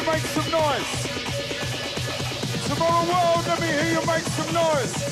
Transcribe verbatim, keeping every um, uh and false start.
you make some noise. Tomorrow World, let me hear you make some noise.